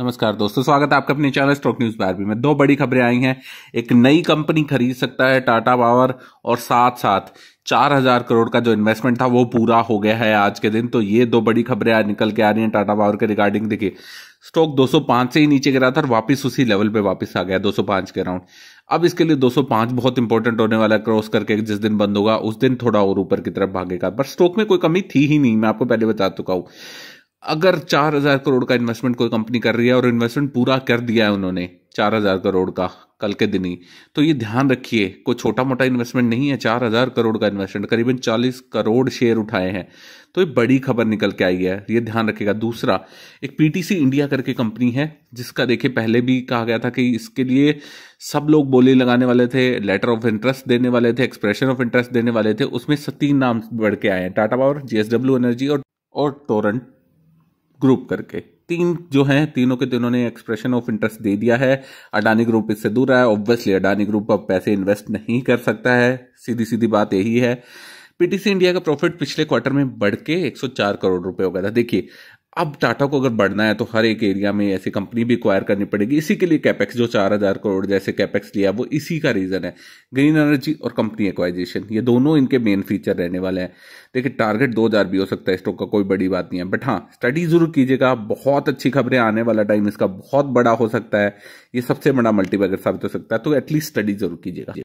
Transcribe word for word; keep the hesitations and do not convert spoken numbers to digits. नमस्कार दोस्तों, स्वागत है आपका अपने चैनल स्टॉक न्यूज बारबी में। दो बड़ी खबरें आई हैं। एक नई कंपनी खरीद सकता है टाटा पावर और साथ साथ चार हजार करोड़ का जो इन्वेस्टमेंट था वो पूरा हो गया है आज के दिन। तो ये दो बड़ी खबरें निकल के आ रही हैं टाटा पावर के रिगार्डिंग। देखिए स्टॉक दो सौ पाँच से ही नीचे गिरा था और वापस उसी लेवल पे वापस आ गया दो सौ पाँच के अराउंड। अब इसके लिए दो सौ पाँच बहुत इंपॉर्टेंट होने वाला, क्रॉस करके जिस दिन बंद होगा उस दिन थोड़ा और ऊपर की तरफ भागेगा। पर स्टॉक में कोई कमी थी ही नहीं, मैं आपको पहले बता चुका हूँ। अगर चार हजार करोड़ का इन्वेस्टमेंट कोई कंपनी कर रही है और इन्वेस्टमेंट पूरा कर दिया है उन्होंने चार हजार करोड़ का कल के दिन ही, तो ये ध्यान रखिए कोई छोटा मोटा इन्वेस्टमेंट नहीं है। चार हजार करोड़ का इन्वेस्टमेंट, करीबन चालीस करोड़ शेयर उठाए हैं, तो ये बड़ी खबर निकल के आई है, ये ध्यान रखिएगा। दूसरा, एक पीटीसी इंडिया करके कंपनी है जिसका देखिए पहले भी कहा गया था कि इसके लिए सब लोग बोली लगाने वाले थे, लेटर ऑफ इंटरेस्ट देने वाले थे, एक्सप्रेशन ऑफ इंटरेस्ट देने वाले थे। उसमें तीन नाम बढ़ के आए हैं, टाटा पावर, जीएसडब्ल्यू एनर्जी और, और टोरेंट ग्रुप करके। तीन जो हैं, तीनों के तीनों ने एक्सप्रेशन ऑफ इंटरेस्ट दे दिया है। अडानी ग्रुप इससे दूर है, ऑब्वियसली अडानी ग्रुप अब पैसे इन्वेस्ट नहीं कर सकता है, सीधी सीधी बात यही है। पीटीसी इंडिया का प्रॉफिट पिछले क्वार्टर में बढ़ के एक सौ चार करोड़ रुपए हो गया था। देखिए अब टाटा को अगर बढ़ना है तो हर एक एरिया में ऐसी कंपनी भी एक्वायर करनी पड़ेगी। इसी के लिए कैपेक्स, जो चार हजार करोड़ जैसे कैपेक्स लिया, वो इसी का रीजन है। ग्रीन एनर्जी और कंपनी एक्वाइजेशन, ये दोनों इनके मेन फीचर रहने वाले हैं। देखिए टारगेट दो हजार भी हो सकता है स्टॉक का, कोई बड़ी बात नहीं है, बट हाँ स्टडी जरूर कीजिएगा। बहुत अच्छी खबरें आने वाला टाइम इसका बहुत बड़ा हो सकता है, ये सबसे बड़ा मल्टीबैगर साबित हो सकता है, तो एटलीस्ट स्टडी जरूर कीजिएगा।